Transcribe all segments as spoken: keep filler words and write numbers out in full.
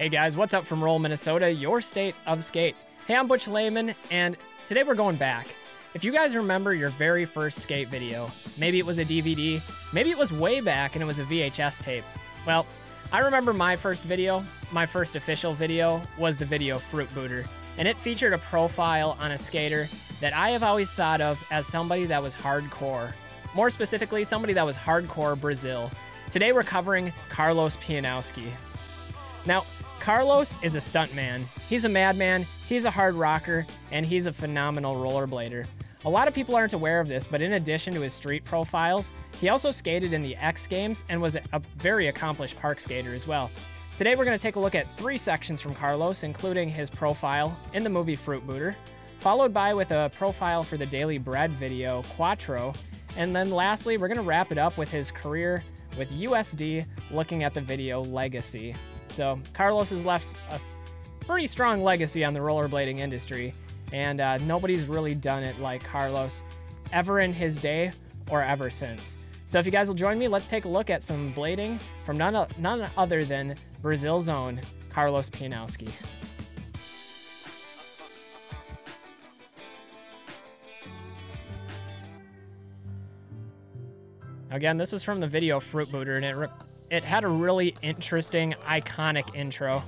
Hey guys, what's up from Roll Minnesota, your state of skate? Hey, I'm Butch Lehman, and today we're going back. If you guys remember your very first skate video, maybe it was a D V D, maybe it was way back and it was a V H S tape. Well, I remember my first video, my first official video, was the video Fruitbooter, and it featured a profile on a skater that I have always thought of as somebody that was hardcore. More specifically, somebody that was hardcore Brazil. Today we're covering Carlos Pianowski. Now, Carlos is a stuntman. He's a madman, he's a hard rocker, and he's a phenomenal rollerblader. A lot of people aren't aware of this, but in addition to his street profiles, he also skated in the X Games and was a very accomplished park skater as well. Today we're going to take a look at three sections from Carlos, including his profile in the movie Fruitbooter, followed by with a profile for the Daily Bread video Quattro, and then lastly we're going to wrap it up with his career with U S D, looking at the video Legacy. So Carlos has left a pretty strong legacy on the rollerblading industry, and uh, nobody's really done it like Carlos ever in his day or ever since. So if you guys will join me, let's take a look at some blading from none, none other than Brazil's own Carlos Pianowski. Again, this was from the video Fruitbooter, and it re It had a really interesting, iconic intro.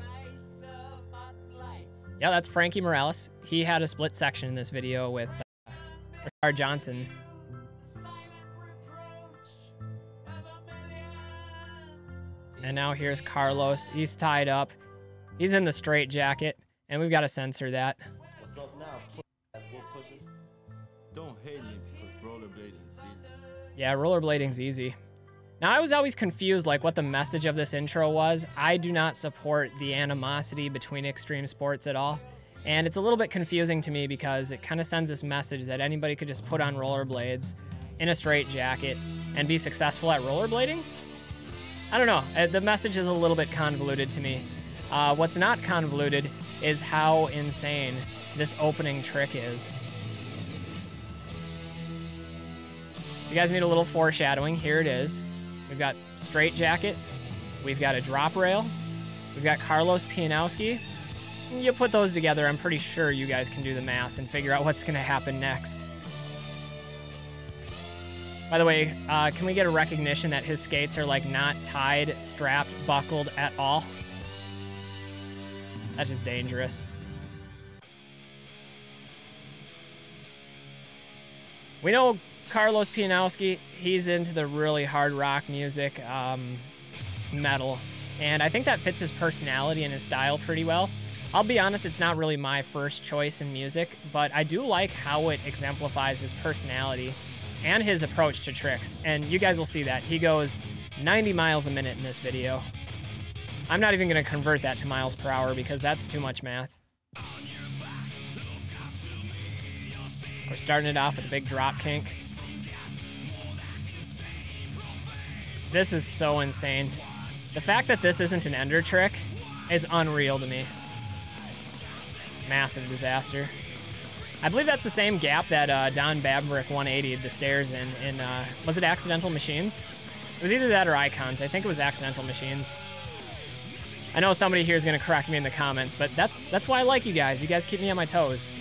Yeah, that's Frankie Morales. He had a split section in this video with uh, Richard Johnson. And now here's Carlos. He's tied up. He's in the straight jacket, and we've got to censor that. Yeah, rollerblading's easy. Now, I was always confused, like, what the message of this intro was. I do not support the animosity between extreme sports at all. And it's a little bit confusing to me because it kind of sends this message that anybody could just put on rollerblades in a straight jacket and be successful at rollerblading. I don't know. The message is a little bit convoluted to me. Uh, what's not convoluted is how insane this opening trick is. You guys need a little foreshadowing. Here it is. We've got straight jacket, we've got a drop rail, we've got Carlos Pianowski. You put those together, I'm pretty sure you guys can do the math and figure out what's going to happen next. By the way, uh, can we get a recognition that his skates are like not tied, strapped, buckled at all? That's just dangerous. We know Carlos Pianowski, he's into the really hard rock music. Um, it's metal. And I think that fits his personality and his style pretty well. I'll be honest, it's not really my first choice in music, but I do like how it exemplifies his personality and his approach to tricks. And you guys will see that. He goes ninety miles a minute in this video. I'm not even going to convert that to miles per hour because that's too much math. We're starting it off with a big drop kink. This is so insane. The fact that this isn't an ender trick is unreal to me. Massive disaster. I believe that's the same gap that uh, Don Babrick one eighty'd the stairs in. in uh, was it Accidental Machines? It was either that or Icons. I think it was Accidental Machines. I know somebody here is going to correct me in the comments, but that's, that's why I like you guys. You guys keep me on my toes.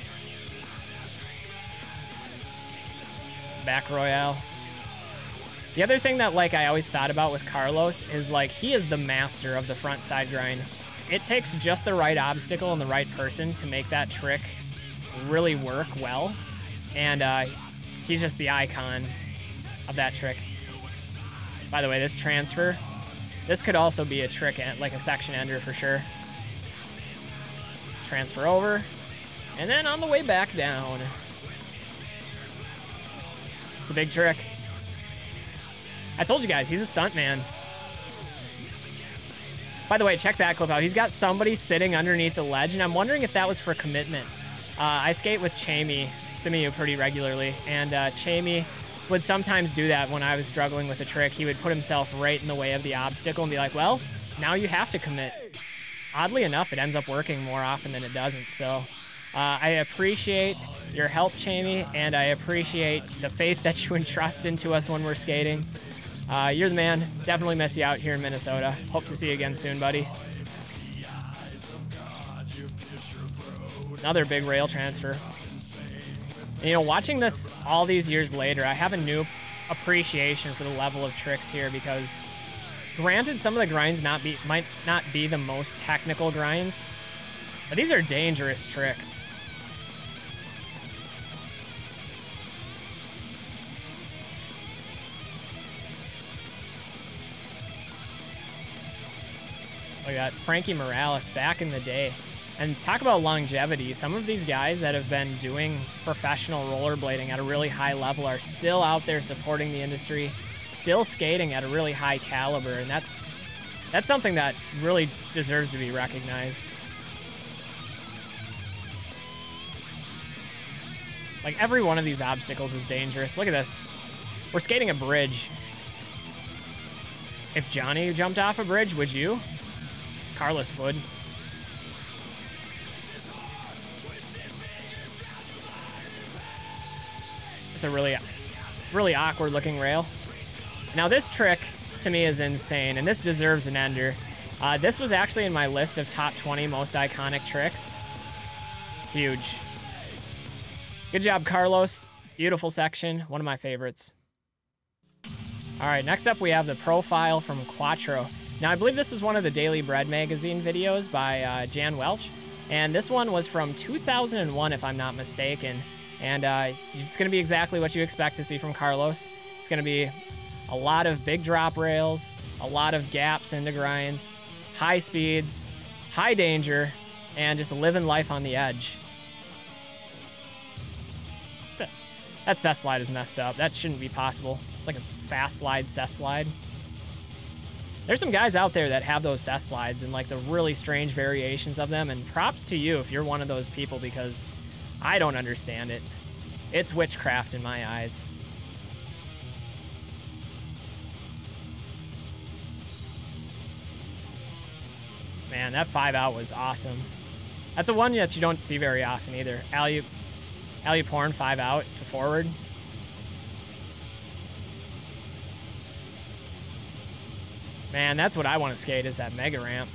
Back Royale. The other thing that like I always thought about with Carlos is like he is the master of the front side grind. It takes just the right obstacle and the right person to make that trick really work well, and uh, he's just the icon of that trick. By the way, this transfer, this could also be a trick, like a section ender for sure. Transfer over, and then on the way back down. It's a big trick. I told you guys, he's a stuntman. By the way, check that clip out. He's got somebody sitting underneath the ledge, and I'm wondering if that was for commitment. Uh, I skate with Chamey Simiou pretty regularly, and uh, Chamey would sometimes do that when I was struggling with a trick. He would put himself right in the way of the obstacle and be like, well, now you have to commit. Oddly enough, it ends up working more often than it doesn't, so... Uh, I appreciate your help, Chamey, and I appreciate the faith that you entrust into us when we're skating. Uh, you're the man. Definitely miss you out here in Minnesota. Hope to see you again soon, buddy. Another big rail transfer. And, you know, watching this all these years later, I have a new appreciation for the level of tricks here, because granted, some of the grinds not be might not be the most technical grinds, but these are dangerous tricks. We got Frankie Morales back in the day. And talk about longevity. Some of these guys that have been doing professional rollerblading at a really high level are still out there supporting the industry, still skating at a really high caliber. And that's that's something that really deserves to be recognized. Like, every one of these obstacles is dangerous. Look at this. We're skating a bridge. If Johnny jumped off a bridge, would you? Carlos would. It's a really, really awkward looking rail. Now this trick to me is insane, and this deserves an ender. Uh, this was actually in my list of top twenty most iconic tricks. Huge. Good job, Carlos. Beautiful section. One of my favorites. All right, next up we have the profile from Quattro. Now, I believe this was one of the Daily Bread magazine videos by uh, Jan Welch, and this one was from two thousand one, if I'm not mistaken. And uh, it's going to be exactly what you expect to see from Carlos. It's going to be a lot of big drop rails, a lot of gaps into grinds, high speeds, high danger, and just living life on the edge. That cess slide is messed up. That shouldn't be possible. It's like a fast slide cess slide. There's some guys out there that have those cess slides and like the really strange variations of them, and props to you if you're one of those people, because I don't understand it. It's witchcraft in my eyes. Man, that five out was awesome. That's a one that you don't see very often either. Alley-oop, alley-oop horn, five out to forward. Man, that's what I want to skate, is that mega ramp.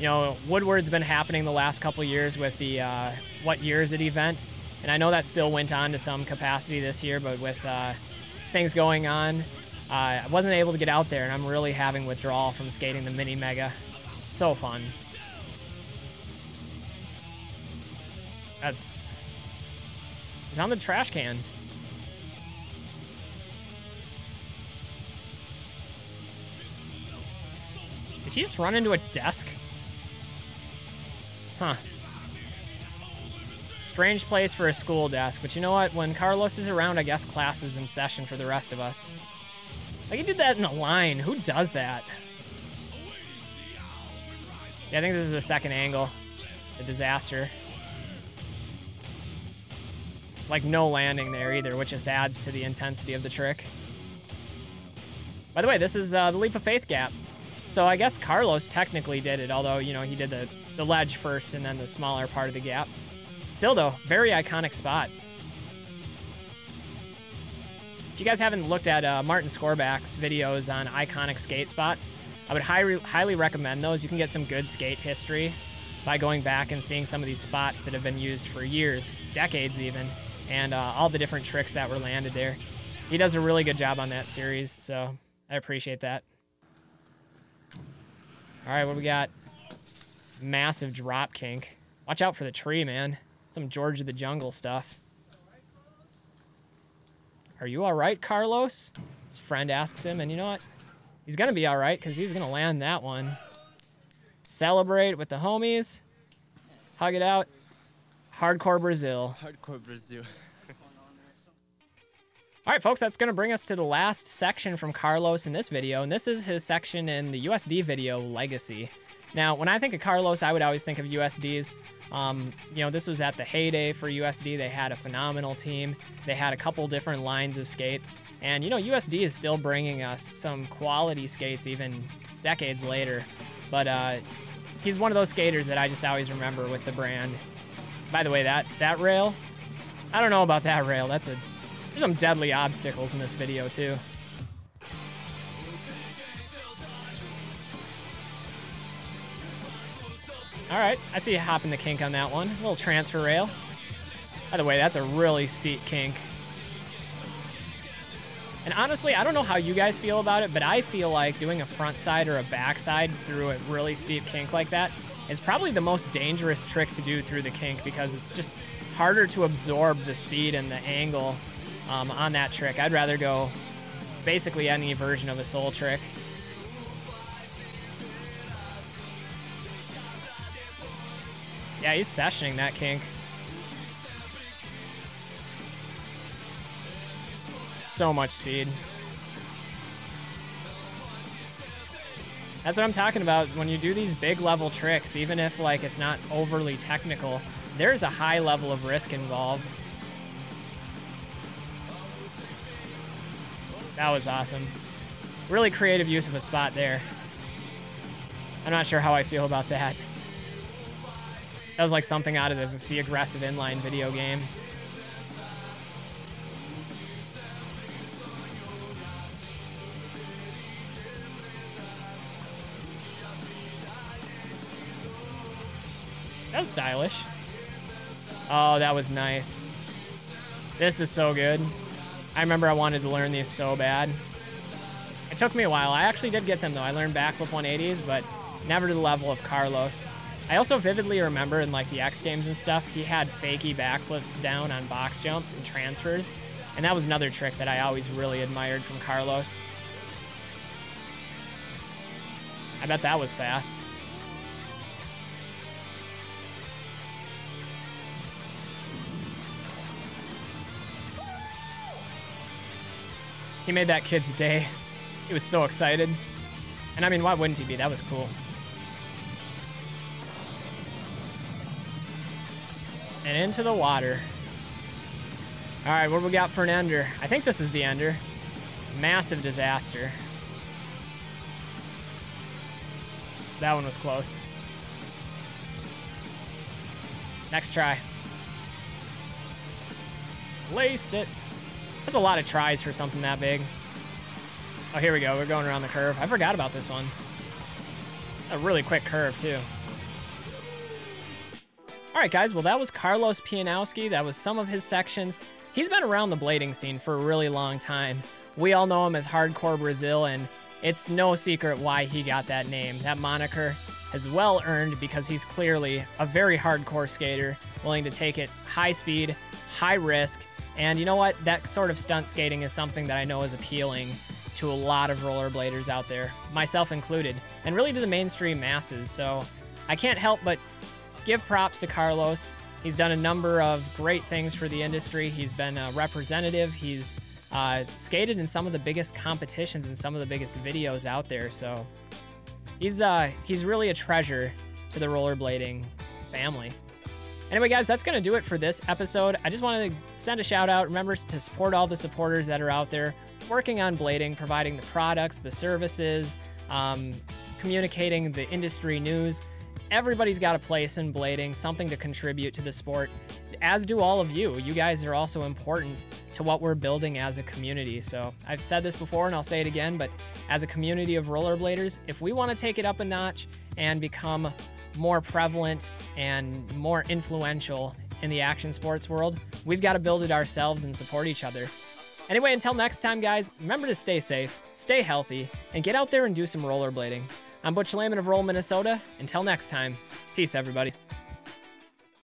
You know, Woodward's been happening the last couple years with the uh, What Year Is It event, and I know that still went on to some capacity this year, but with uh, things going on, uh, I wasn't able to get out there, and I'm really having withdrawal from skating the mini mega. So fun. That's... It's on the trash can. Did he just run into a desk? Huh. Strange place for a school desk, but you know what? When Carlos is around, I guess class is in session for the rest of us. Like, he did that in a line. Who does that? Yeah, I think this is the second angle. The disaster. Like, no landing there either, which just adds to the intensity of the trick. By the way, this is uh, the Leap of Faith gap. So I guess Carlos technically did it, although, you know, he did the, the ledge first and then the smaller part of the gap. Still, though, very iconic spot. If you guys haven't looked at uh, Martin Skorback's videos on iconic skate spots, I would high highly recommend those. You can get some good skate history by going back and seeing some of these spots that have been used for years, decades even, and uh, all the different tricks that were landed there. He does a really good job on that series, so I appreciate that. All right, what do we got? Massive drop kink. Watch out for the tree, man. Some George of the Jungle stuff. Are you all right, Carlos? His friend asks him, and you know what? He's going to be all right, because he's going to land that one. Celebrate with the homies. Hug it out. Hardcore Brazil. Hardcore Brazil. All right, folks, that's going to bring us to the last section from Carlos in this video, and this is his section in the U S D video, Legacy. Now, when I think of Carlos, I would always think of U S Ds. Um, you know, this was at the heyday for U S D. They had a phenomenal team. They had a couple different lines of skates, and, you know, U S D is still bringing us some quality skates even decades later, but uh, he's one of those skaters that I just always remember with the brand. By the way, that, that rail, I don't know about that rail. That's a... There's some deadly obstacles in this video, too. All right, I see a hop in the kink on that one. A little transfer rail. By the way, that's a really steep kink. And honestly, I don't know how you guys feel about it, but I feel like doing a front side or a back side through a really steep kink like that is probably the most dangerous trick to do through the kink, because it's just harder to absorb the speed and the angle um, on that trick. I'd rather go basically any version of a soul trick. Yeah, he's sessioning that kink. So much speed. That's what I'm talking about. When you do these big level tricks, even if like it's not overly technical, there's a high level of risk involved. That was awesome. Really creative use of a spot there. I'm not sure how I feel about that. That was like something out of the, the aggressive inline video game. That was stylish. Oh, that was nice. This is so good. I remember I wanted to learn these so bad. It took me a while. I actually did get them though. I learned backflip one eighties, but never to the level of Carlos. I also vividly remember in like the X Games and stuff, he had fakey backflips down on box jumps and transfers. And that was another trick that I always really admired from Carlos. I bet that was fast. He made that kid's day. He was so excited. And I mean, why wouldn't he be? That was cool. And into the water. All right, what do we got for an ender? I think this is the ender. Massive disaster. That one was close. Next try. Laced it. That's a lot of tries for something that big. Oh, here we go. We're going around the curve. I forgot about this one. A really quick curve, too. All right, guys. Well, that was Carlos Pianowski. That was some of his sections. He's been around the blading scene for a really long time. We all know him as Hardcore Brazil, and it's no secret why he got that name. That moniker is well earned because he's clearly a very hardcore skater, willing to take it high speed, high risk. And you know what? That sort of stunt skating is something that I know is appealing to a lot of rollerbladers out there, myself included, and really to the mainstream masses. So I can't help but give props to Carlos. He's done a number of great things for the industry. He's been a representative. He's uh, skated in some of the biggest competitions and some of the biggest videos out there. So he's, uh, he's really a treasure to the rollerblading family. Anyway, guys, that's going to do it for this episode. I just wanted to send a shout out. Remember to support all the supporters that are out there working on blading, providing the products, the services, um, communicating the industry news. Everybody's got a place in blading, something to contribute to the sport, as do all of you. You guys are also important to what we're building as a community. So I've said this before and I'll say it again, but as a community of rollerbladers, if we want to take it up a notch and become more prevalent and more influential in the action sports world, we've got to build it ourselves and support each other. Anyway, until next time, guys, remember to stay safe, stay healthy, and get out there and do some rollerblading. I'm Butch Lehman of Roll Minnesota. Until next time, peace, everybody.